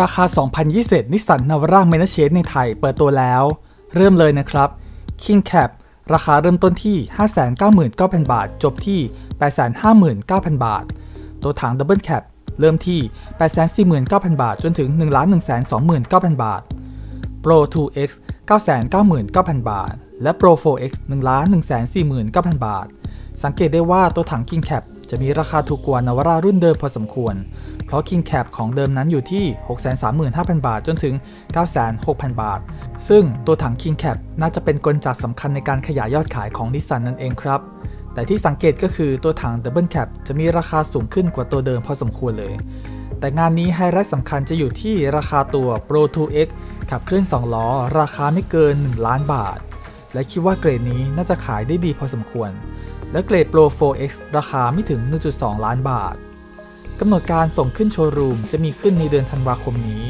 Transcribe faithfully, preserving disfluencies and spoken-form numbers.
ราคา สองพันยี่สิบ นิสสันนาวาร่าเมนเชสในไทยเปิดตัวแล้วเริ่มเลยนะครับ King Cab ราคาเริ่มต้นที่ ห้าแสนเก้าหมื่นเก้าพัน บาทจบที่ แปดแสนห้าหมื่นเก้าพัน บาทตัวถัง Double Cab เริ่มที่ แปดแสนสี่หมื่นเก้าพัน บาทจนถึง หนึ่งล้านหนึ่งแสนสองหมื่นเก้าพัน บาท Pro ทู เอ็กซ์ เก้าแสนเก้าหมื่นเก้าพัน บาทและ Pro โฟร์ เอ็กซ์ หนึ่งล้านหนึ่งแสนสี่หมื่นเก้าพัน บาทสังเกตได้ว่าตัวถัง King Cab จะมีราคาถูกกว่านาวาร่ารุ่นเดิมพอสมควรเพราะ King Cab ของเดิมนั้นอยู่ที่ หกแสนสามหมื่นห้าพัน บาทจนถึง เก้าแสนหกพัน บาทซึ่งตัวถัง King Cab น่าจะเป็นกลจักรสำคัญในการขยายยอดขายของนิสสันนั่นเองครับแต่ที่สังเกตก็คือตัวถัง Double Cab จะมีราคาสูงขึ้นกว่าตัวเดิมพอสมควรเลยแต่งานนี้ไฮไลท์สำคัญจะอยู่ที่ราคาตัว Pro ทู เอ็กซ์ ขับเคลื่อนสองล้อราคาไม่เกินหนึ่งล้านบาทและคิดว่าเกรดนี้น่าจะขายได้ดีพอสมควรและเกรด Pro โฟร์ เอ็กซ์ ราคาไม่ถึง หนึ่งจุดสอง ล้านบาทกำหนดการส่งขึ้นโชว์รูมจะมีขึ้นในเดือนธันวาคมนี้